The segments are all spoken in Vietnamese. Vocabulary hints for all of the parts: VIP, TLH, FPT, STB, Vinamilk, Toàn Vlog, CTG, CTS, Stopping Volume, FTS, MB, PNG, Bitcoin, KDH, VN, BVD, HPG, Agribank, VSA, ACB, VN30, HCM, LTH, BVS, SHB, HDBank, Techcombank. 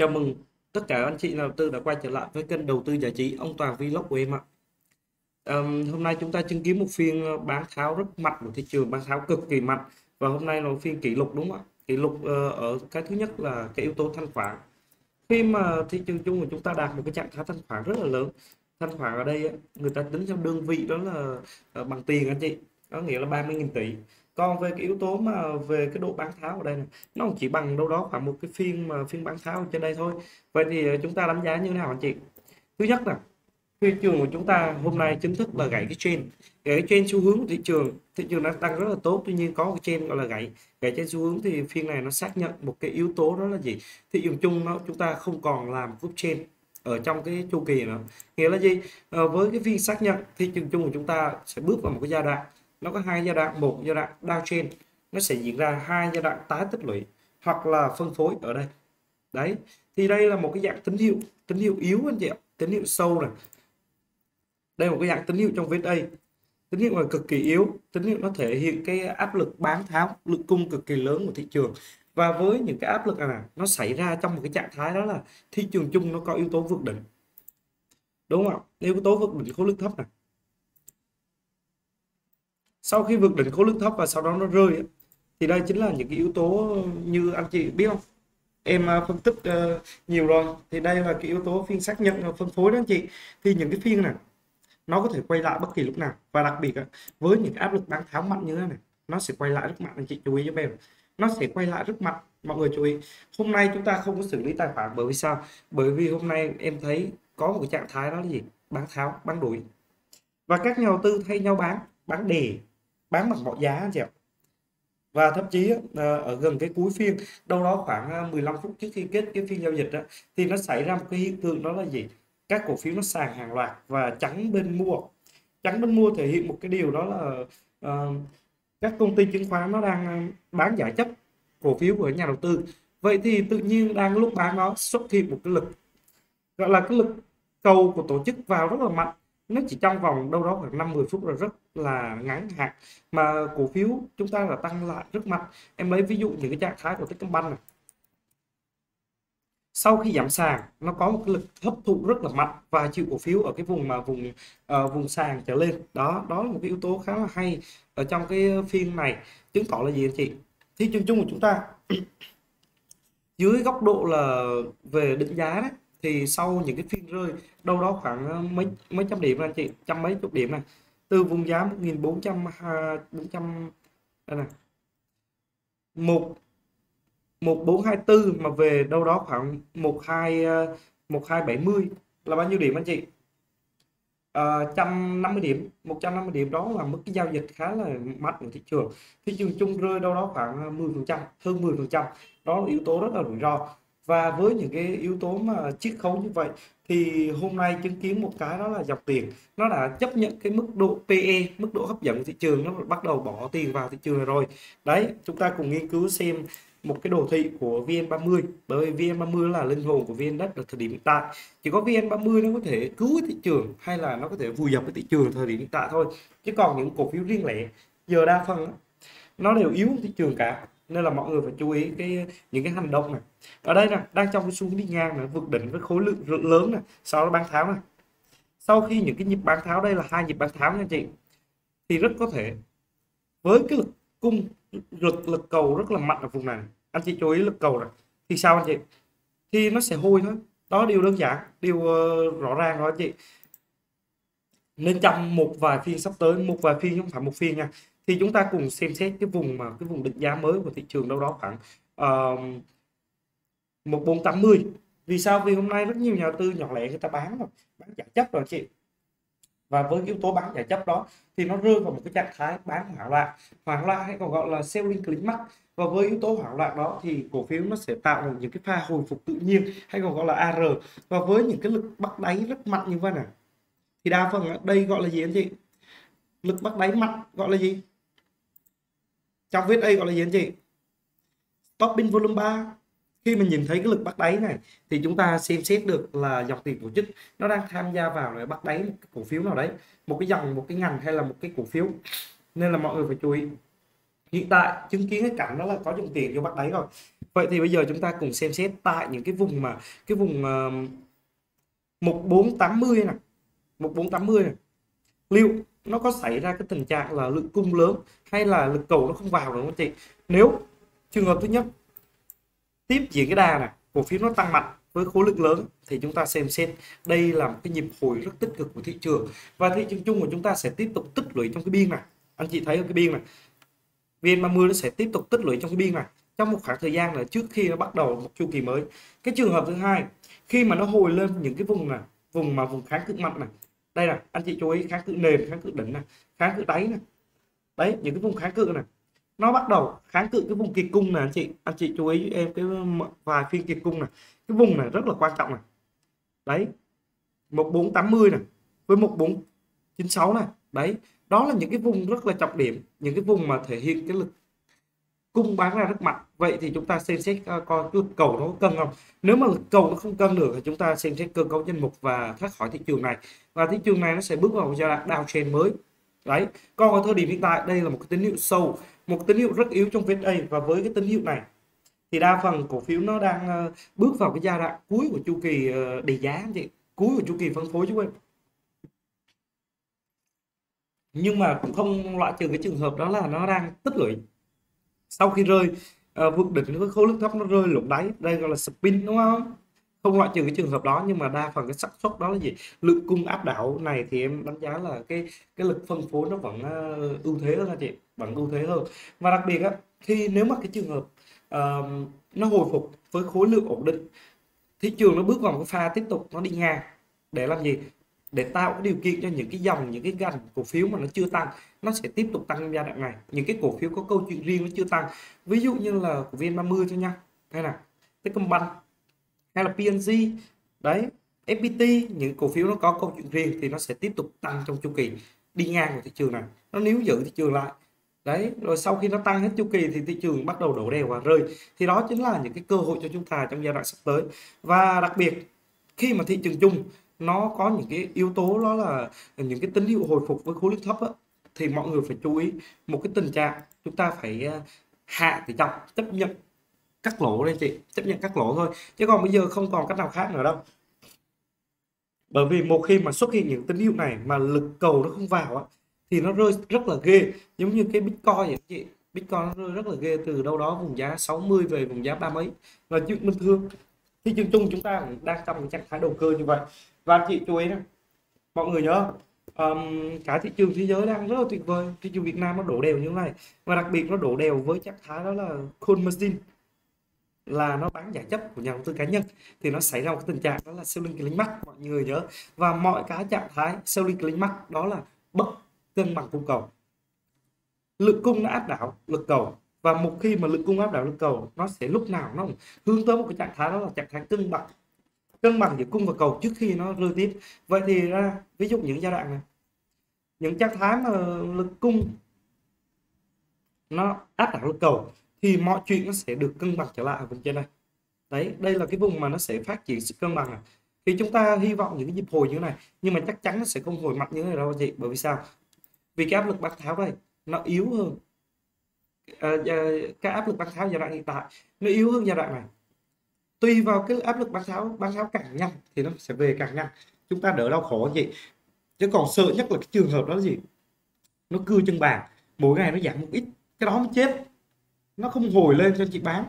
Chào mừng tất cả anh chị đầu tư đã quay trở lại với kênh đầu tư giải trí ông Toàn Vlog của em ạ. Hôm nay chúng ta chứng kiến một phiên bán tháo rất mạnh của thị trường, bán tháo cực kỳ mạnh, và hôm nay là phiên kỷ lục, đúng không ạ? Kỷ lục ở cái thứ nhất là cái yếu tố thanh khoản. Khi mà thị trường chung của chúng ta đạt một cái trạng thái thanh khoản rất là lớn. Thanh khoản ở đây người ta tính theo đơn vị đó là bằng tiền anh chị, có nghĩa là 30.000 tỷ. Còn về cái yếu tố mà về cái độ bán tháo ở đây này, nó chỉ bằng đâu đó khoảng một cái phiên mà phiên bán tháo trên đây thôi. Vậy thì chúng ta đánh giá như thế nào anh chị? Thứ nhất là thị trường của chúng ta hôm nay chính thức là gãy cái trend, gãy trên xu hướng của thị trường. Thị trường đang tăng rất là tốt, tuy nhiên có cái trend gọi là gãy trên xu hướng, thì phiên này nó xác nhận một cái yếu tố đó là gì? Thị trường chung nó chúng ta không còn làm group trend ở trong cái chu kỳ nữa. Nghĩa là gì? Với cái phiên xác nhận, thị trường chung của chúng ta sẽ bước vào một cái giai đoạn. Nó có hai giai đoạn, một giai đoạn downtrend, nó sẽ diễn ra hai giai đoạn tái tích lũy hoặc là phân phối ở đây. Đấy, thì đây là một cái dạng tín hiệu yếu anh chị ạ, tín hiệu sâu này. Đây là một cái dạng tín hiệu trong VSA, tín hiệu là cực kỳ yếu, tín hiệu nó thể hiện cái áp lực bán tháo, lực cung cực kỳ lớn của thị trường. Và với những cái áp lực này, nó xảy ra trong một cái trạng thái đó là thị trường chung nó có yếu tố vượt đỉnh, đúng không? Yếu tố vượt đỉnh khối lượng thấp này. Sau khi vượt đỉnh khối lượng thấp và sau đó nó rơi, thì đây chính là những cái yếu tố như anh chị biết không? Em phân tích nhiều rồi. Thì đây là cái yếu tố phiên xác nhận và phân phối đó anh chị. Thì những cái phiên này nó có thể quay lại bất kỳ lúc nào. Và đặc biệt với những áp lực bán tháo mạnh như thế này, nó sẽ quay lại rất mạnh anh chị, chú ý giúp em. Nó sẽ quay lại rất mạnh, mọi người chú ý. Hôm nay chúng ta không có xử lý tài khoản, bởi vì sao? Bởi vì hôm nay em thấy có một cái trạng thái đó là gì? Bán tháo, bán đuổi. Và các nhà đầu tư thay nhau bán đề, bán bằng mọi giá anh chị ạ. Và thậm chí ở gần cái cuối phiên, đâu đó khoảng 15 phút trước khi kết cái phiên giao dịch đó, thì nó xảy ra một cái hiện tượng đó là gì? Các cổ phiếu nó sàn hàng loạt và trắng bên mua. Trắng bên mua thể hiện một cái điều đó là các công ty chứng khoán nó đang bán giải chấp cổ phiếu của nhà đầu tư. Vậy thì tự nhiên đang lúc bán nó xuất hiện một cái lực gọi là cái lực cầu của tổ chức vào rất là mạnh. Nó chỉ trong vòng đâu đó khoảng 5-10 phút là rất là ngắn hạn mà cổ phiếu chúng ta là tăng lại rất mạnh. Em lấy ví dụ những cái trạng thái của Techcombank này. Sau khi giảm sàn, nó có một cái lực hấp thụ rất là mạnh và chịu cổ phiếu ở cái vùng mà vùng sàn trở lên. Đó là một cái yếu tố khá là hay ở trong cái phiên này, chứng tỏ là gì anh chị? Thị trường chung của chúng ta dưới góc độ là về định giá đấy, thì sau những cái phiên rơi đâu đó khoảng mấy trăm điểm anh chị, trăm mấy chục điểm này, từ vùng giá 1.400 đây này 1.424 mà về đâu đó khoảng 1.270 là bao nhiêu điểm anh chị? 150 điểm, 150 điểm, đó là mức cái giao dịch khá là mạnh của thị trường. Thị trường chung rơi đâu đó khoảng 10%, hơn 10%, đó là yếu tố rất là rủi ro. Và với những cái yếu tố mà chiết khấu như vậy, thì hôm nay chứng kiến một cái đó là dòng tiền nó đã chấp nhận cái mức độ PE, mức độ hấp dẫn của thị trường, nó bắt đầu bỏ tiền vào thị trường rồi. Đấy, chúng ta cùng nghiên cứu xem một cái đồ thị của VN30, bởi vì VN30 là linh hồn của VN Đất ở thời điểm hiện tại. Chỉ có VN30 nó có thể cứu thị trường hay là nó có thể vùi dập cái thị trường thời điểm hiện tại thôi, chứ còn những cổ phiếu riêng lẻ giờ đa phần nó đều yếu thị trường cả. Nên là mọi người phải chú ý những cái hành động này. Ở đây là đang trong cái xu hướng đi ngang này, vượt đỉnh với khối lượng lớn này, sau đó bán tháo này. Sau khi những cái nhịp bán tháo, đây là hai nhịp bán tháo nha chị, thì rất có thể với cái lực cung, lực cầu rất là mạnh ở vùng này, anh chị chú ý lực cầu này, thì sao anh chị? Thì nó sẽ hôi thôi. Đó điều đơn giản, điều rõ ràng rồi anh chị. Nên trong một vài phiên sắp tới, một vài phiên không phải một phiên nha, thì chúng ta cùng xem xét cái vùng mà cái vùng định giá mới của thị trường đâu đó khoảng 1480. Vì sao? Vì hôm nay rất nhiều nhà đầu tư nhỏ lẻ người ta bán rồi, bán giải chấp rồi chị. Và với yếu tố bán giải chấp đó thì nó rơi vào một cái trạng thái bán hoảng loạn hay còn gọi là selling click mark. Và với yếu tố hoảng loạn đó thì cổ phiếu nó sẽ tạo ra những cái pha hồi phục tự nhiên hay còn gọi là AR. Và với những cái lực bắt đáy rất mạnh như vậy này, thì đa phần đây gọi là gì anh chị? Lực bắt đáy mạnh gọi là gì? Trong VSA gọi là gì anh chị? Stopping volume 3. Khi mình nhìn thấy cái lực bắt đáy này thì chúng ta xem xét được là dòng tiền tổ chức nó đang tham gia vào để bắt đáy một cái cổ phiếu nào đấy, một cái dòng, một cái ngành hay là một cái cổ phiếu. Nên là mọi người phải chú ý. Hiện tại chứng kiến cái cảnh đó là có dòng tiền vô bắt đáy rồi. Vậy thì bây giờ chúng ta cùng xem xét tại những cái vùng mà cái vùng 1480 này, 1480 này, liệu nó có xảy ra cái tình trạng là lượng cung lớn hay là lực cầu nó không vào được không chị? Nếu trường hợp thứ nhất tiếp diễn cái đà này, cổ phiếu nó tăng mạnh với khối lượng lớn thì chúng ta xem xét đây là một cái nhịp hồi rất tích cực của thị trường, và thị trường chung của chúng ta sẽ tiếp tục tích lũy trong cái biên này. Anh chị thấy ở cái biên này, VN30 nó sẽ tiếp tục tích lũy trong cái biên này trong một khoảng thời gian là trước khi nó bắt đầu một chu kỳ mới. Cái trường hợp thứ hai, khi mà nó hồi lên những cái vùng này, vùng mà vùng kháng cự mạnh này, đây là anh chị chú ý kháng cự nền, kháng cự đỉnh này, kháng cự đáy này, đấy những cái vùng kháng cự này, nó bắt đầu kháng cự cái vùng kiệt cung này anh chị chú ý em cái vài phiên kiệt cung này, cái vùng này rất là quan trọng này, đấy 1480 này với 1496 này, đấy đó là những cái vùng rất là trọng điểm, những cái vùng mà thể hiện cái lực cung bán ra rất mạnh. Vậy thì chúng ta xem xét coi lực cầu nó có cân không. Nếu mà lực cầu nó không cân được thì chúng ta xem xét cơ cấu danh mục và thoát khỏi thị trường này, và thị trường này nó sẽ bước vào một giai đoạn downtrend mới. Đấy, còn ở thời điểm hiện tại đây là một cái tín hiệu sâu, một tín hiệu rất yếu trong VN, và với cái tín hiệu này thì đa phần cổ phiếu nó đang bước vào cái giai đoạn cuối của chu kỳ đề giá, cuối của chu kỳ phân phối chứ em. Nhưng mà cũng không loại trừ cái trường hợp đó là nó đang tích lũy sau khi rơi vượt đỉnh với khối lượng thấp, nó rơi lủng đáy, đây gọi là spin đúng không? Không loại trừ cái trường hợp đó, nhưng mà đa phần cái xác suất đó là gì? Lượng cung áp đảo này thì em đánh giá là cái lực phân phối nó vẫn ưu thế hơn chị, vẫn ưu thế hơn. Và đặc biệt á, khi nếu mà cái trường hợp nó hồi phục với khối lượng ổn định, thị trường nó bước vào cái pha tiếp tục nó đi ngang để làm gì? Để tạo cái điều kiện cho những cái dòng, những cái ngành cổ phiếu mà nó chưa tăng nó sẽ tiếp tục tăng trong giai đoạn này. Những cái cổ phiếu có câu chuyện riêng nó chưa tăng, ví dụ như là của VN30 cho nha, hay là Techcombank, hay là PNG, đấy FPT, những cổ phiếu nó có câu chuyện riêng thì nó sẽ tiếp tục tăng trong chu kỳ đi ngang của thị trường này, nó níu giữ thị trường lại. Đấy, rồi sau khi nó tăng hết chu kỳ thì thị trường bắt đầu đổ đèo và rơi, thì đó chính là những cái cơ hội cho chúng ta trong giai đoạn sắp tới. Và đặc biệt khi mà thị trường chung nó có những cái yếu tố đó là những cái tín hiệu hồi phục với khối lượng thấp á, thì mọi người phải chú ý một cái tình trạng chúng ta phải hạ tỷ trọng, chấp nhận cắt lỗ đây chị, chấp nhận cắt lỗ thôi, chứ còn bây giờ không còn cách nào khác nữa đâu. Bởi vì một khi mà xuất hiện những tín hiệu này mà lực cầu nó không vào á, thì nó rơi rất là ghê, giống như cái Bitcoin vậy chị, Bitcoin nó rơi rất là ghê từ đâu đó vùng giá 60 về vùng giá 30 là chuyện bình thường. Thị trường chung chúng ta đang trong trạng thái đầu cơ như vậy, và anh chị chú ý này, mọi người nhớ cả thị trường thế giới đang rất là tuyệt vời, thị trường Việt Nam nó đổ đều như thế này, và đặc biệt nó đổ đều với trạng thái đó là call margin, là nó bán giải chấp của nhà đầu tư cá nhân, thì nó xảy ra một tình trạng đó là selling clean mark, mọi người nhớ. Và mọi cái trạng thái selling clean mark đó là bất cân bằng cung cầu, lượng cung nó áp đảo lực cầu, và một khi mà lượng cung áp đảo lực cầu nó sẽ lúc nào nó hướng tới một cái trạng thái đó là trạng thái cân bằng giữa cung và cầu trước khi nó rơi tiếp. Vậy thì ra ví dụ những giai đoạn này, những trạng thái mà lực cung nó áp đảo lực cầu thì mọi chuyện nó sẽ được cân bằng trở lại ở bên trên này. Đấy, đây là cái vùng mà nó sẽ phát triển sự cân bằng này. Thì chúng ta hy vọng những cái nhịp hồi như thế này, nhưng mà chắc chắn nó sẽ không hồi mạnh như thế này đâu chị. Bởi vì sao? Vì cái áp lực bán tháo đây nó yếu hơn, cái áp lực bán tháo giai đoạn hiện tại nó yếu hơn giai đoạn này. Tùy vào cái áp lực bán tháo càng nhanh thì nó sẽ về càng nhanh, chúng ta đỡ đau khổ chị. Chứ còn sợ nhất là cái trường hợp đó là gì? Nó cưa chân bàn, mỗi ngày nó giảm một ít, cái đó mới chết. Nó không hồi lên cho chị bán,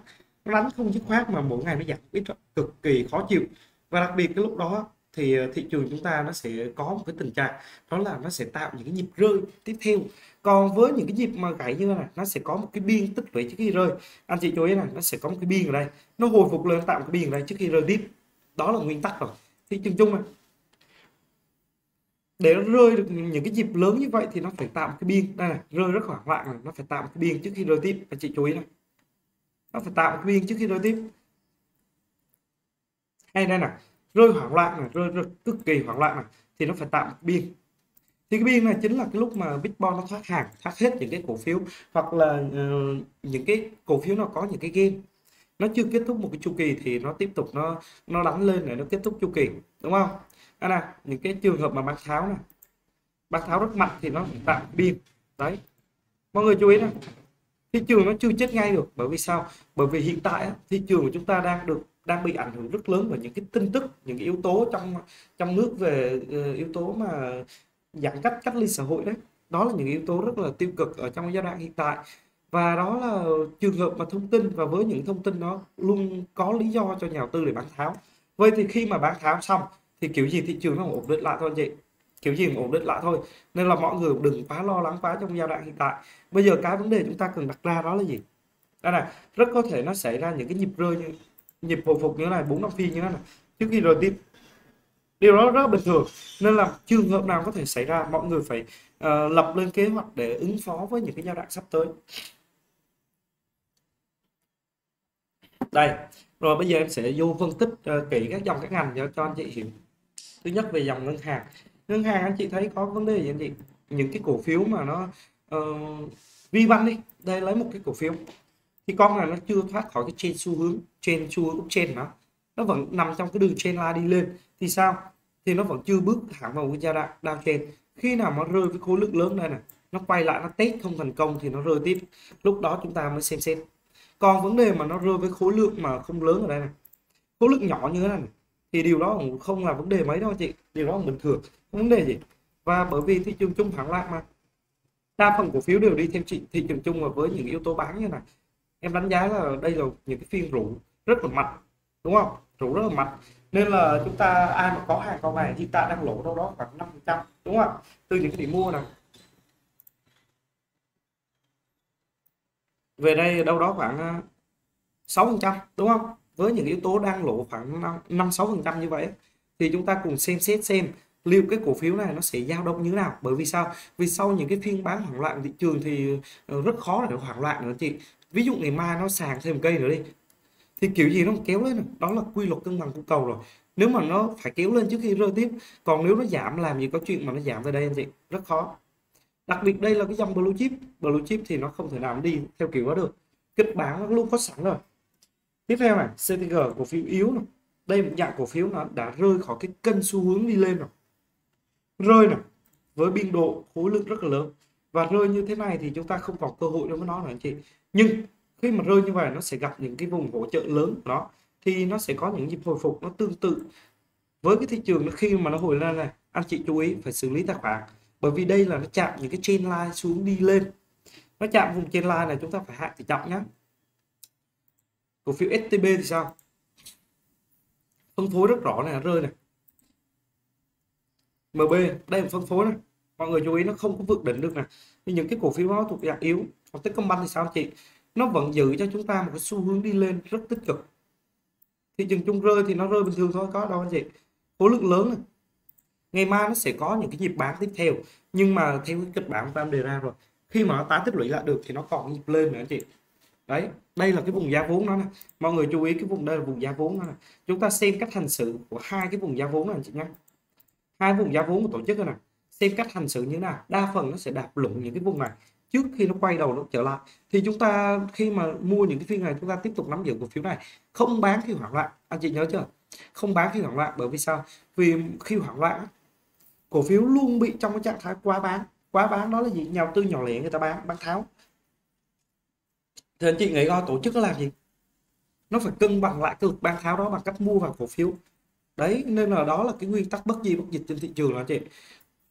nó đánh không dứt khoát mà mỗi ngày nó giảm ít, cực kỳ khó chịu. Và đặc biệt cái lúc đó thì thị trường chúng ta nó sẽ có một cái tình trạng đó là nó sẽ tạo những cái nhịp rơi tiếp theo. Còn với những cái nhịp mà gãy như này, nó sẽ có một cái biên tích lũy trước khi rơi. Anh chị chú ý là nó sẽ có một cái biên ở đây, nó hồi phục lên tạo một cái biên ở đây trước khi rơi tiếp. Đó là nguyên tắc rồi thị trường chung này. Để nó rơi được những cái nhịp lớn như vậy thì nó phải tạo một cái biên đây này, rơi rất hoảng loạn này, nó phải tạo một cái biên trước khi rơi tiếp. Anh chị chú ý này, nó phải tạo một cái biên trước khi rơi tiếp. Hay đây này, rơi hoảng loạn này, rơi cực kỳ hoảng loạn này, thì nó phải tạo một biên. Thì cái biên này chính là cái lúc mà Bitcoin nó thoát hàng, thoát hết những cái cổ phiếu, hoặc là những cái cổ phiếu nó có những cái game nó chưa kết thúc một cái chu kỳ thì nó tiếp tục nó đánh lên để nó kết thúc chu kỳ, đúng không? Đây là những cái trường hợp mà bán tháo này, bán tháo rất mạnh thì nó tạo biên. Đấy, mọi người chú ý này, thị trường nó chưa chết ngay được. Bởi vì sao? Bởi vì hiện tại thị trường của chúng ta đang bị ảnh hưởng rất lớn bởi những cái tin tức, những cái yếu tố trong nước về yếu tố mà giãn cách, cách ly xã hội đấy. Đó là những yếu tố rất là tiêu cực ở trong giai đoạn hiện tại. Và đó là trường hợp mà thông tin, và với những thông tin đó luôn có lý do cho nhà đầu tư để bán tháo. Vậy thì khi mà bán tháo xong thì kiểu gì thị trường nó ổn định lại thôi anh chị, kiểu gì ổn định lại thôi. Nên là mọi người đừng quá lo lắng quá trong giai đoạn hiện tại. Bây giờ cái vấn đề chúng ta cần đặt ra đó là gì? Đây này, rất có thể nó xảy ra những cái nhịp rơi, như nhịp hồi phục như thế này, 4-5 phiên như thế này trước khi rồi tiếp. Điều đó rất bình thường, nên là trường hợp nào có thể xảy ra, mọi người phải lập lên kế hoạch để ứng phó với những cái giai đoạn sắp tới. Đây, rồi bây giờ em sẽ vô phân tích kỹ các dòng các ngành cho anh chị hiểu. Thứ nhất về dòng ngân hàng. Ngân hàng anh chị thấy có vấn đề gì anh chị? Những cái cổ phiếu mà nó VBank đi, đây lấy một cái cổ phiếu thì con này nó chưa thoát khỏi cái trên xu hướng đó. Nó vẫn nằm trong cái đường trên la đi lên thì sao? Thì nó vẫn chưa bước thẳng vào cái giai đoạn đang trên. Khi nào nó rơi với khối lượng lớn đây này, nó quay lại nó test không thành công thì nó rơi tiếp. Lúc đó chúng ta mới xem xét. Còn vấn đề mà nó rơi với khối lượng mà không lớn ở đây này, khối lượng nhỏ như thế này, thì điều đó cũng không là vấn đề mấy đâu chị, điều đó cũng bình thường. Vấn đề gì? Và bởi vì thị trường chung thẳng lại mà đa phần cổ phiếu đều đi theo chị thị trường chung, và với những yếu tố bán như này em đánh giá là đây là những cái phiên rủ rất là mạnh, đúng không? Rủ rất là mạnh, nên là chúng ta ai mà có hàng con này thì ta đang lỗ đâu đó khoảng 5%, đúng không? Từ những cái điểm mua này về đây đâu đó khoảng 6%, đúng không? Với những yếu tố đang lỗ khoảng 5-6% như vậy thì chúng ta cùng xem xét xem liệu cái cổ phiếu này nó sẽ dao động như thế nào. Bởi vì sao? Vì sau những cái phiên bán hoảng loạn thị trường thì rất khó để hoảng loạn nữa chị. Ví dụ ngày mai nó sàn thêm một cây nữa đi thì kiểu gì nó kéo lên, đó là quy luật cân bằng cung cầu rồi. Nếu mà nó phải kéo lên trước khi rơi tiếp, còn nếu nó giảm làm gì có chuyện mà nó giảm về đây anh chị, rất khó. Đặc biệt đây là cái dòng blue chip thì nó không thể nào đi theo kiểu đó được, kịch bản nó luôn có sẵn rồi. Tiếp theo này, CTG, cổ phiếu yếu này. Đây một dạng cổ phiếu nó đã rơi khỏi cái kênh xu hướng đi lên rồi, rơi này với biên độ khối lượng rất là lớn, và rơi như thế này thì chúng ta không còn cơ hội đối với nó nữa anh chị. Nhưng khi mà rơi như vậy nó sẽ gặp những cái vùng hỗ trợ lớn của nó, thì nó sẽ có những dịp hồi phục nó tương tự với cái thị trường. Nó khi mà nó hồi lên này anh chị chú ý phải xử lý tài khoản, bởi vì đây là nó chạm những cái trend line xuống đi lên, nó chạm vùng trend line này chúng ta phải hạ tỷ trọng nhé. Cổ phiếu STB thì sao? Phân phối rất rõ này, rơi này. MB đây là phân phối này, mọi người chú ý nó không có vượt đỉnh được này. Nhưng những cái cổ phiếu đó thuộc dạng yếu. Còn Techcombank thì sao chị? Nó vẫn giữ cho chúng ta một cái xu hướng đi lên rất tích cực. Thị trường chung rơi thì nó rơi bình thường thôi, có đâu anh chị, khối lượng lớn này. Ngày mai nó sẽ có những cái nhịp bán tiếp theo, nhưng mà theo cái kịch bản chúng ta đề ra rồi, khi mà nó tái tích lũy lại được thì nó còn nhịp lên nữa anh chị. Đấy, đây là cái vùng giá vốn đó này. Mọi người chú ý cái vùng đây là vùng giá vốn đó này. Chúng ta xem cách hành xử của hai cái vùng giá vốn này anh chị nhé. Hai vùng giá vốn của tổ chức này, xem cách hành xử như thế nào. Đa phần nó sẽ đạp lụng những cái vùng này trước khi nó quay đầu nó trở lại. Thì chúng ta khi mà mua những cái phiên này, chúng ta tiếp tục nắm giữ cổ phiếu này, không bán khi hoảng loạn. Anh chị nhớ chưa? Không bán khi hoảng loạn, bởi vì sao? Vì khi hoảng loạn cổ phiếu luôn bị trong cái trạng thái quá bán. Quá bán đó là gì? Nhà đầu tư nhỏ lẻ người ta bán tháo. Thì anh chị nghĩ coi tổ chức nó làm gì? Nó phải cân bằng lại cái lực bán tháo đó bằng cách mua vào cổ phiếu. Đấy, nên là đó là cái nguyên tắc bất di bất dịch trên thị trường đó anh chị.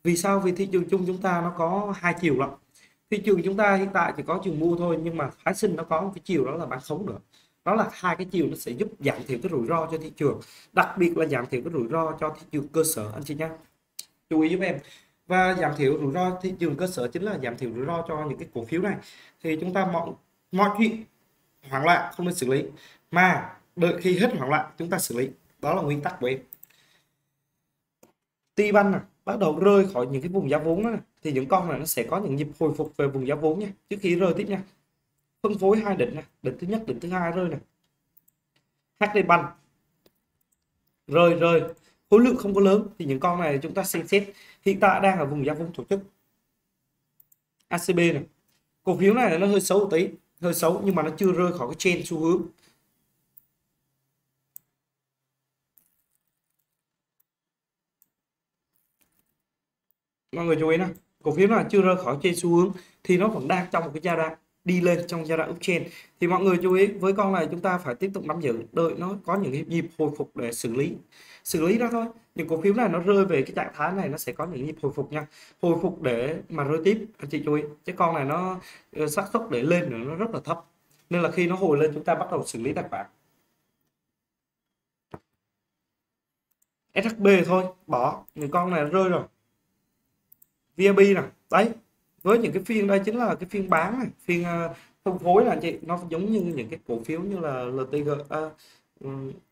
Vì sao? Vì thị trường chung chúng ta nó có hai chiều lắm. Thị trường chúng ta hiện tại chỉ có chiều mua thôi, nhưng mà phái sinh nó có một cái chiều đó là bán khống nữa. Đó là hai cái chiều nó sẽ giúp giảm thiểu cái rủi ro cho thị trường, đặc biệt là giảm thiểu cái rủi ro cho thị trường cơ sở anh chị nhé. Chú ý giúp em. Và giảm thiểu rủi ro thị trường cơ sở chính là giảm thiểu rủi ro cho những cái cổ phiếu này. Thì chúng ta mọi chuyện hoảng loạn không nên xử lý, mà đợi khi hết hoảng loạn chúng ta xử lý. Đó là nguyên tắc của em. T-Bank này bắt đầu rơi khỏi những cái vùng giá vốn đó này, thì những con này nó sẽ có những nhịp hồi phục về vùng giá vốn nha, trước khi rơi tiếp nha. Phân phối hai đỉnh này, đỉnh thứ nhất, đỉnh thứ hai rơi này. HDBank rơi khối lượng không có lớn, thì những con này chúng ta xem xét hiện tại đang ở vùng giá vốn tổ chức. ACB này, cổ phiếu này nó hơi xấu một tí, hơi xấu nhưng mà nó chưa rơi khỏi cái trend xu hướng. Mọi người chú ý nè, cổ phiếu này chưa rơi khỏi trend xu hướng thì nó vẫn đang trong một cái giai đoạn đi lên trong giai đoạn uptrend. Thì mọi người chú ý với con này chúng ta phải tiếp tục nắm giữ, đợi nó có những cái nhịp hồi phục để xử lý đó thôi. Những cổ phiếu này nó rơi về cái trạng thái này nó sẽ có những nhịp hồi phục nha, hồi phục để mà rơi tiếp anh chị chú ý. Chứ con này nó xác suất để lên nữa nó rất là thấp, nên là khi nó hồi lên chúng ta bắt đầu xử lý tài khoản. SHB thôi, bỏ những con này rơi rồi. VIP nè, đấy, với những cái phiên đây chính là cái phiên bán này, phiên phân phối là chị, nó giống như những cái cổ phiếu như là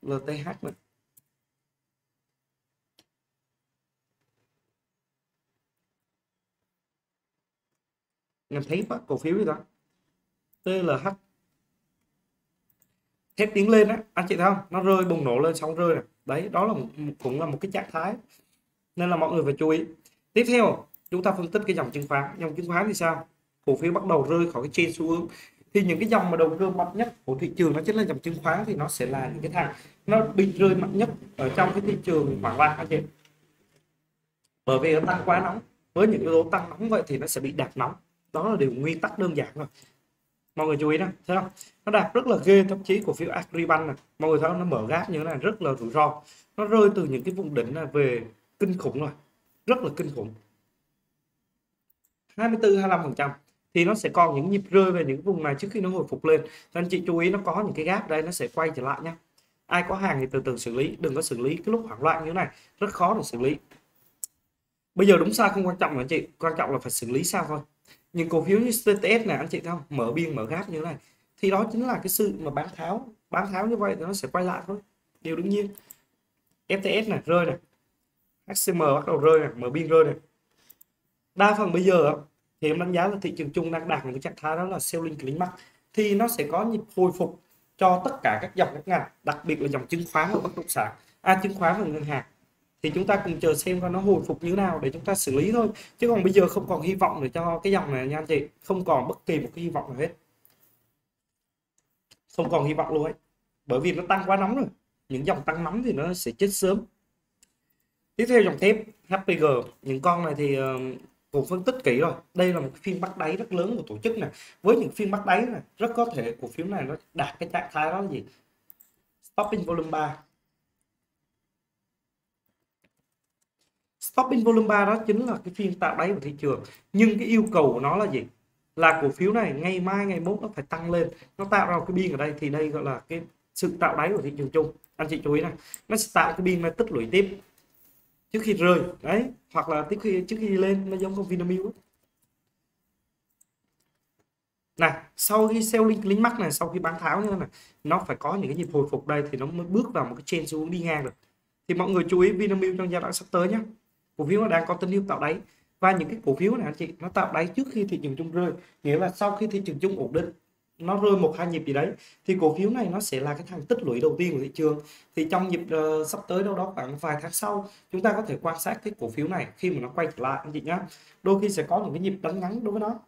LTH này. Em thấy cổ phiếu gì đó TLH thép tiến lên á anh chị thấy không, nó rơi bùng nổ lên xong rơi này. Đấy, đó là cũng là một cái trạng thái, nên là mọi người phải chú ý. Tiếp theo chúng ta phân tích cái dòng chứng khoán. Dòng chứng khoán thì sao? Cổ phiếu bắt đầu rơi khỏi cái trên xu hướng, thì những cái dòng mà đầu cơ mạnh nhất của thị trường nó chính là dòng chứng khoán, thì nó sẽ là những cái thằng nó bị rơi mạnh nhất ở trong cái thị trường khoảng là anh chị, bởi vì nó tăng quá nóng. Với những yếu tố tăng nóng vậy thì nó sẽ bị đạp nóng, đó là điều nguyên tắc đơn giản rồi. Mọi người chú ý đó, thấy không? Nó đạp rất là ghê, thậm chí cổ phiếu Agribank này, mọi người thấy nó mở gáp như thế này rất là rủi ro. Nó rơi từ những cái vùng đỉnh là về kinh khủng rồi, rất là kinh khủng. 24-25% thì nó sẽ còn những nhịp rơi về những vùng này trước khi nó hồi phục lên. Cho anh chị chú ý nó có những cái gáp đây nó sẽ quay trở lại nhé. Ai có hàng thì từ từ xử lý, đừng có xử lý cái lúc hoảng loạn như thế này, rất khó để xử lý. Bây giờ đúng sai không quan trọng anh chị, quan trọng là phải xử lý sao thôi. Những cổ phiếu như CTS này anh chị thấy không, mở biên mở gáp như thế này thì đó chính là cái sự mà bán tháo như vậy thì nó sẽ quay lại thôi, điều đương nhiên. FTS này rơi này, HCM bắt đầu rơi này, mở biên rơi này. Đa phần bây giờ thì em đánh giá là thị trường chung đang đạt một cái trạng thái đó là selling clean market, thì nó sẽ có nhịp hồi phục cho tất cả các dòng các ngành, đặc biệt là dòng chứng khoán và bất động sản, chứng khoán và ngân hàng. Thì chúng ta cùng chờ xem nó hồi phục như nào để chúng ta xử lý thôi, chứ còn bây giờ không còn hy vọng để cho cái dòng này nha anh chị, không còn bất kỳ một cái hy vọng nào hết, không còn hy vọng luôn ấy, bởi vì nó tăng quá nóng rồi. Những dòng tăng nóng thì nó sẽ chết sớm. Tiếp theo dòng thép HPG, những con này thì cũng phân tích kỹ rồi. Đây là một phiên bắt đáy rất lớn của tổ chức này. Với những phiên bắt đáy này rất có thể cổ phiếu này nó đạt cái trạng thái đó là gì, stopping volume 3. Stopping volume 3 đó chính là cái phiên tạo đáy của thị trường, nhưng cái yêu cầu của nó là gì, là cổ phiếu này ngày mai ngày mốt nó phải tăng lên, nó tạo ra một cái biên ở đây, thì đây gọi là cái sự tạo đáy của thị trường chung. Anh chị chú ý này, nó sẽ tạo cái biên này tích lũy tiếp trước khi rơi đấy, hoặc là trước khi lên, nó giống con Vinamilk này. Sau khi selling clean market này, sau khi bán tháo như thế này, nó phải có những cái nhịp hồi phục đây thì nó mới bước vào một cái trend xuống đi ngang được. Thì mọi người chú ý Vinamilk trong giai đoạn sắp tới nhé, cổ phiếu nó đang có tín hiệu tạo đáy, và những cái cổ phiếu này anh chị nó tạo đáy trước khi thị trường chung rơi, nghĩa là sau khi thị trường chung ổn định, nó rơi 1-2 nhịp gì đấy thì cổ phiếu này nó sẽ là cái thằng tích lũy đầu tiên của thị trường. Thì trong nhịp sắp tới đâu đó khoảng vài tháng sau, chúng ta có thể quan sát cái cổ phiếu này khi mà nó quay trở lại anh chị nhá. Đôi khi sẽ có những cái nhịp đánh ngắn đối với nó,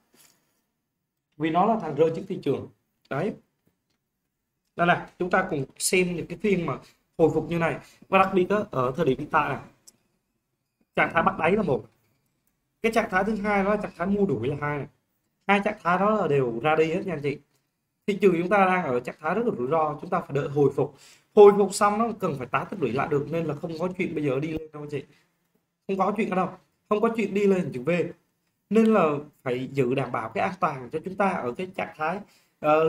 vì nó là thằng rơi trước thị trường đấy. Đây là chúng ta cùng xem những cái phiên mà hồi phục như này, và đặc biệt đó, ở thời điểm hiện tại này, trạng thái bắt đáy là một cái trạng thái, thứ hai đó là trạng thái mua đuổi là hai này. Hai trạng thái đó là đều ra đi hết nha anh chị. Thị trường chúng ta đang ở trạng thái rất là rủi ro, chúng ta phải đợi hồi phục, xong nó cần phải tái tích lũy lại được, nên là không có chuyện bây giờ đi lên đâu anh chị, không có chuyện đâu, không có chuyện đi lên chữ V, nên là phải giữ đảm bảo cái an toàn cho chúng ta ở cái trạng thái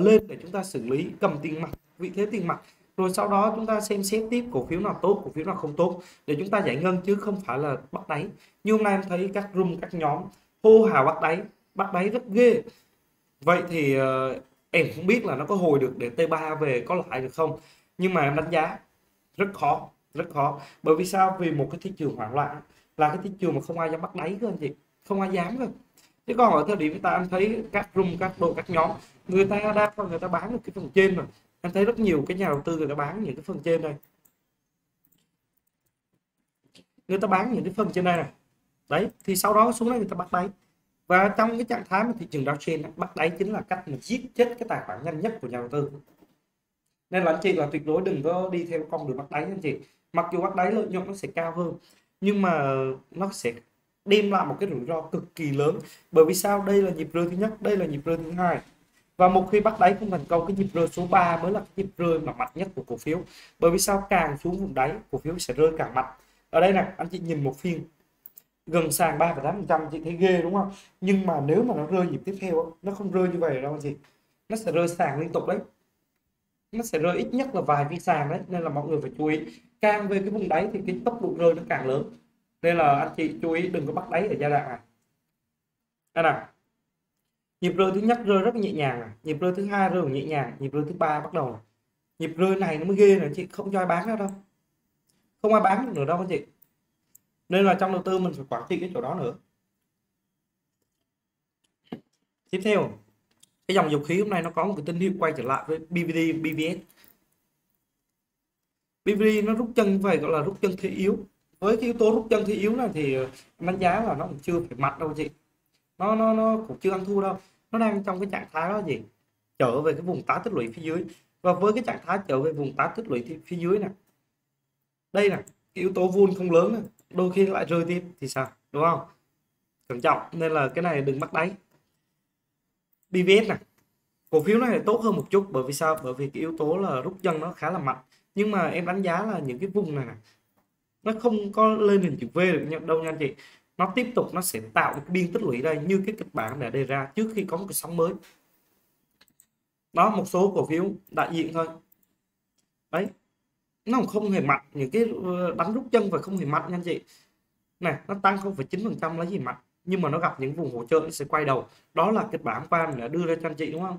lên để chúng ta xử lý, cầm tiền mặt, vị thế tiền mặt, rồi sau đó chúng ta xem xét tiếp cổ phiếu nào tốt, cổ phiếu nào không tốt để chúng ta giải ngân, chứ không phải là bắt đáy. Như hôm nay em thấy các room, các nhóm hô hào bắt đáy rất ghê. Vậy thì em không biết là nó có hồi được để T3 về có lại được không, nhưng mà em đánh giá rất khó. Bởi vì sao? Vì một cái thị trường hoảng loạn là cái thị trường mà không ai dám bắt đáy cơ anh chị, không ai dám cơ. Chứ còn ở thời điểm hiện tại em thấy các room, các đội, các nhóm người ta đa phần người ta bán được cái phần trên rồi. Em thấy rất nhiều cái nhà đầu tư người ta bán những cái phần trên đây, người ta bán những cái phần trên đây này đấy, thì sau đó xuống đây người ta bắt đáy. Và trong cái trạng thái mà thị trường downtrend, bắt đáy chính là cách mà giết chết cái tài khoản nhanh nhất của nhà đầu tư, nên là anh chị là tuyệt đối đừng có đi theo con đường bắt đáy anh chị. Mặc dù bắt đáy lợi nhuận nó sẽ cao hơn, nhưng mà nó sẽ đem lại một cái rủi ro cực kỳ lớn. Bởi vì sao? Đây là nhịp rơi thứ nhất, đây là nhịp rơi thứ hai, Và một khi bắt đáy không thành công, cái nhịp rơi số 3 mới là cái nhịp rơi mà mạnh nhất của cổ phiếu. Bởi vì sao? Càng xuống vùng đáy, cổ phiếu sẽ rơi càng mạnh. Ở đây này, anh chị nhìn một phiên gần sàn 3,8%, chị thấy ghê đúng không? Nhưng mà nếu mà nó rơi nhịp tiếp theo, nó không rơi như vậy đâu chị. Nó sẽ rơi sàn liên tục đấy. Nó sẽ rơi ít nhất là vài phiên sàn đấy. Nên là mọi người phải chú ý. Càng về cái vùng đáy thì cái tốc độ rơi nó càng lớn. Nên là anh chị chú ý đừng có bắt đáy ở giai đoạn này. Đây nào. Nhịp rơi thứ nhất rơi rất nhẹ nhàng này. Nhịp rơi thứ hai rơi nhẹ nhàng. Nhịp rơi thứ ba bắt đầu này. Nhịp rơi này nó mới ghê này chị. Không cho ai bán nữa đâu. Không ai bán nữa đâu anh chị. Nên là trong đầu tư mình phải quản trị cái chỗ đó nữa. Tiếp theo, cái dòng dầu khí hôm nay nó có một cái tín hiệu quay trở lại với BVD, BVS. BVD nó rút chân về, gọi là rút chân thế yếu. Với cái yếu tố rút chân thế yếu này thì đánh giá là nó cũng chưa phải mạnh đâu chị. Nó cũng chưa ăn thua đâu. Nó đang trong cái trạng thái đó gì? Trở về cái vùng tá tích lũy phía dưới. Và với cái trạng thái trở về vùng tá tích lũy phía dưới này, đây là yếu tố vun không lớn này, đôi khi lại rơi tiếp thì sao, đúng không? Cẩn trọng, nên là cái này đừng bắt đáy. BVS này, cổ phiếu này tốt hơn một chút. Bởi vì sao? Bởi vì cái yếu tố là rút chân nó khá là mạnh. Nhưng mà em đánh giá là những cái vùng này nó không có lên hình chữ V được đâu nha anh chị. Nó tiếp tục nó sẽ tạo một biên tích lũy đây như cái kịch bản đã đề ra trước khi có một cái sóng mới. Đó, một số cổ phiếu đại diện thôi. Đấy, nó không hề mạnh, những cái đánh rút chân và không hề mạnh nha anh chị. Này, nó tăng 0,9% là gì mạnh, nhưng mà nó gặp những vùng hỗ trợ nó sẽ quay đầu. Đó là kịch bản qua mình đã đưa ra cho anh chị đúng không?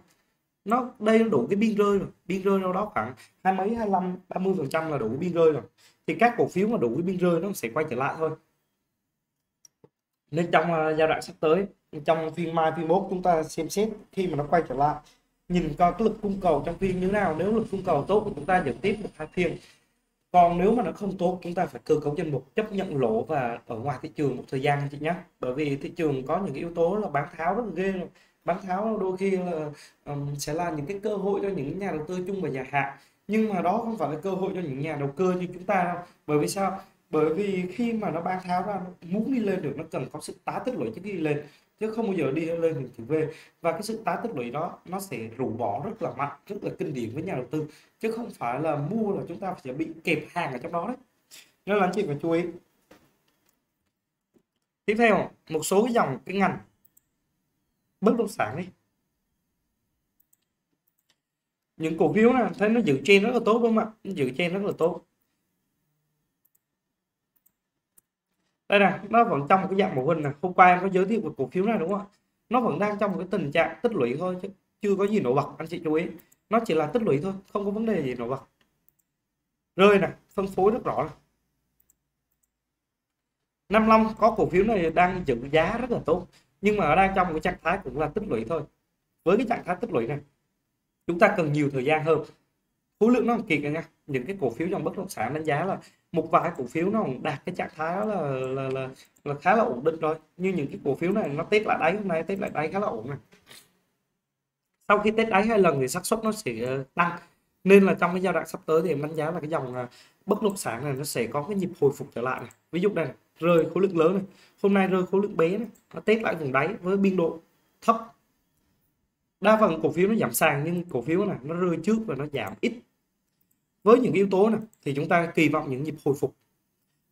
Nó đây nó đủ cái biên rơi rồi, biên rơi đâu đó khoảng 25-30% là đủ cái biên rơi rồi. Thì các cổ phiếu mà đủ cái biên rơi nó sẽ quay trở lại thôi. Nên trong giai đoạn sắp tới, trong phiên mai phiên mốt chúng ta xem xét khi mà nó quay trở lại, nhìn coi cái lực cung cầu trong phiên như thế nào. Nếu lực cung cầu tốt thì chúng ta dẫn tiếp một hai phiên, còn nếu mà nó không tốt chúng ta phải cơ cấu danh mục, chấp nhận lỗ và ở ngoài thị trường một thời gian anh chị nhé. Bởi vì thị trường có những yếu tố là bán tháo rất là ghê rồi. Bán tháo đôi khi là sẽ là những cái cơ hội cho những nhà đầu tư chung và dài hạn, nhưng mà đó không phải là cơ hội cho những nhà đầu cơ như chúng ta đâu. Bởi vì sao? Bởi vì khi mà nó bán tháo ra, nó muốn đi lên được nó cần có sự tá tích lũy trước khi đi lên, chứ không bao giờ đi lên hình chữ V. Và cái sự tá tích lũy đó nó sẽ rủ bỏ rất là mạnh, rất là kinh điển với nhà đầu tư, chứ không phải là mua là chúng ta sẽ bị kẹp hàng ở trong đó đấy. Nên là anh chị phải chú ý. Tiếp theo, một số cái dòng cái ngành bất động sản đi. Những cổ phiếu này thấy nó giữ trend rất là tốt đúng không ạ? Nó giữ trend rất là tốt. Đây này, nó vẫn trong một cái dạng mô hình này. Hôm qua em có giới thiệu về cổ phiếu này đúng không? Nó vẫn đang trong một cái tình trạng tích lũy thôi, chứ chưa có gì nổi bật, anh chị chú ý. Nó chỉ là tích lũy thôi, không có vấn đề gì nổi bật. Rơi này, phân phối rất rõ này. 55 có cổ phiếu này đang giữ giá rất là tốt, nhưng mà đang trong một cái trạng thái cũng là tích lũy thôi. Với cái trạng thái tích lũy này, chúng ta cần nhiều thời gian hơn. Khối lượng nó còn kiệt rồi nha. Những cái cổ phiếu trong bất động sản đánh giá là một vài cổ phiếu nó đạt cái trạng thái đó là khá là ổn định rồi. Như những cái cổ phiếu này nó test lại đáy, hôm nay test lại đáy khá là ổn này. Sau khi test đáy 2 lần thì xác suất nó sẽ tăng. Nên là trong cái giai đoạn sắp tới thì em đánh giá là cái dòng bất động sản này nó sẽ có cái nhịp hồi phục trở lại này. Ví dụ đây này, rơi khối lượng lớn này, hôm nay rơi khối lượng bé này, nó test lại vùng đáy với biên độ thấp. Đa phần cổ phiếu nó giảm sàn, nhưng cổ phiếu này nó rơi trước và nó giảm ít. Với những yếu tố này thì chúng ta kỳ vọng những nhịp hồi phục,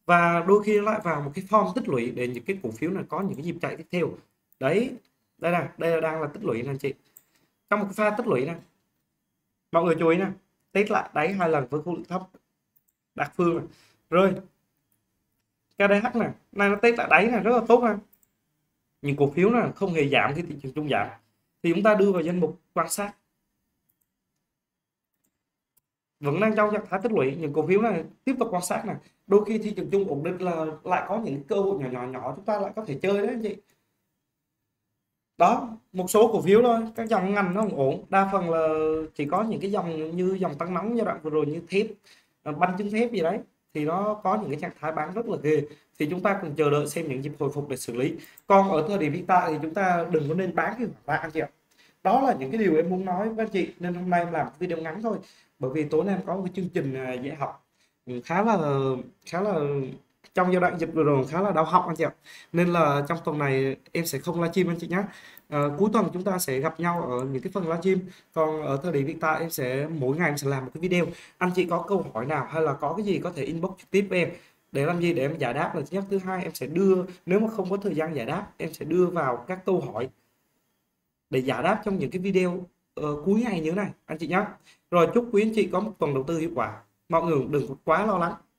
và đôi khi lại vào một cái form tích lũy để những cái cổ phiếu này có những cái nhịp chạy tiếp theo. Đấy, đây này, đây là đang là tích lũy nè anh chị. Trong một cái pha tích lũy này, mọi người chú ý nè, test lại đáy 2 lần với khối lượng thấp. Đạt Phương này, rơi. KDH này, nay nó test lại đáy này rất là tốt ha. Những cổ phiếu này không hề giảm khi thị trường chung giảm, thì chúng ta đưa vào danh mục quan sát. Vẫn đang trong trạng thái tích lũy, những cổ phiếu này tiếp tục quan sát này. Đôi khi thị trường chung ổn định là lại có những cơ hội nhỏ chúng ta lại có thể chơi đấy anh chị. Đó, một số cổ phiếu thôi, các dòng ngành nó không ổn. Đa phần là chỉ có những cái dòng như dòng tăng nóng giai đoạn vừa rồi như thép, banh chứng thép gì đấy, thì nó có những cái trạng thái bán rất là ghê. Thì chúng ta cùng chờ đợi xem những dịp hồi phục để xử lý. Còn ở thời điểm hiện tại thì chúng ta đừng có nên bán cái hoảng loạn anh chị ạ. Đó là những cái điều em muốn nói với anh chị. Nên hôm nay em làm video ngắn thôi, bởi vì tối nay em có một cái chương trình dạy học khá là trong giai đoạn dịch vừa rồi khá là đau họng anh chị ạ. Nên là trong tuần này em sẽ không livestream anh chị nhé. Cuối tuần chúng ta sẽ gặp nhau ở những cái phần livestream. Còn ở thời điểm hiện tại em sẽ mỗi ngày em sẽ làm một cái video. Anh chị có câu hỏi nào hay là có cái gì có thể inbox trực tiếp với em. Để làm gì? Để em giải đáp là thứ nhất. Thứ hai em sẽ đưa, nếu mà không có thời gian giải đáp, em sẽ đưa vào các câu hỏi để giải đáp trong những cái video cuối ngày như thế này anh chị nhé. Rồi chúc quý anh chị có một tuần đầu tư hiệu quả. Mọi người đừng quá lo lắng.